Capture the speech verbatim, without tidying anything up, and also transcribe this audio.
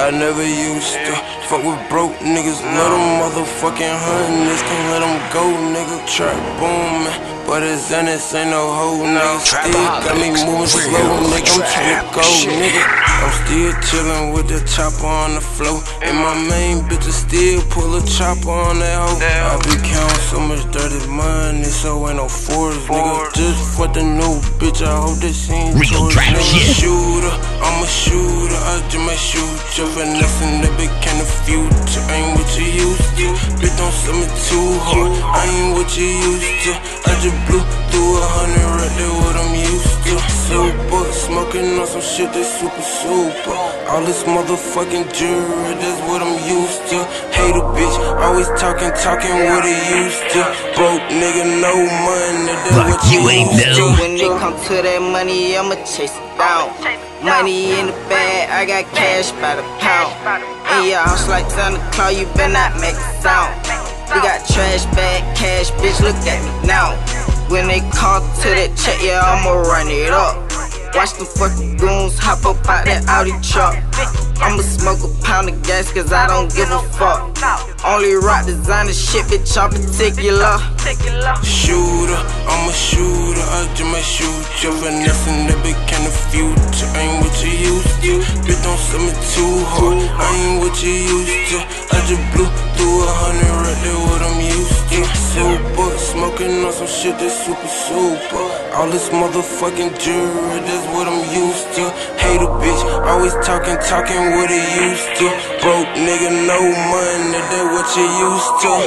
I never used to fuck with broke niggas. Let them motherfucking hunters, can't let them go, nigga. Trap booming, but it's Zenith, ain't no hoe, nigga. Still got me moving slow, nigga. I'm trying to go, nigga. I'm still chillin' with the chopper on the floor, and my main bitch is still pull a chopper on that hoe. I be countin' so much dirty money, so ain't no force, nigga. Just for the new bitch, I hope that she ain't real trap shit. Shooter, I'm a shooter, I just might shoot you. Vanessa that became the future, ain't what you used to. Bitch, don't sell me too hard, I ain't what you used to. I just blew through a hundred right there, what I'm used to. Super, smoking on some shit that's super super. All this motherfucking jewelry, that's what I'm used to. Hate a bitch, always talking, talking what he used to. Broke nigga, no money, that's fuck what you ain't used to. When it come to that money, I'ma chase it down. Money in the bag, I got cash by the pound. In your house like Santa Claus, you better not make a sound. We got trash bag cash, bitch, look at me now. When they call to that check, yeah, I'ma run it up. Watch the fucking goons hop up out that Audi truck. I'ma smoke a pound of gas, cause I don't give a fuck. Only rock designer shit, bitch, I'm particular. Shooter, I'm a shooter, I just might shoot you. Vanessa that became the future, ain't what you used to. Bitch, don't sell me too hard, I ain't what you used to. I just blew through a hundred right there, what I'm used to. Super, smoking on some shit that's super super. All this motherfucking jewelry, that's what I'm used to. Hate a bitch, always talking, talking what he used to. Broke nigga, no money, that's what you used to.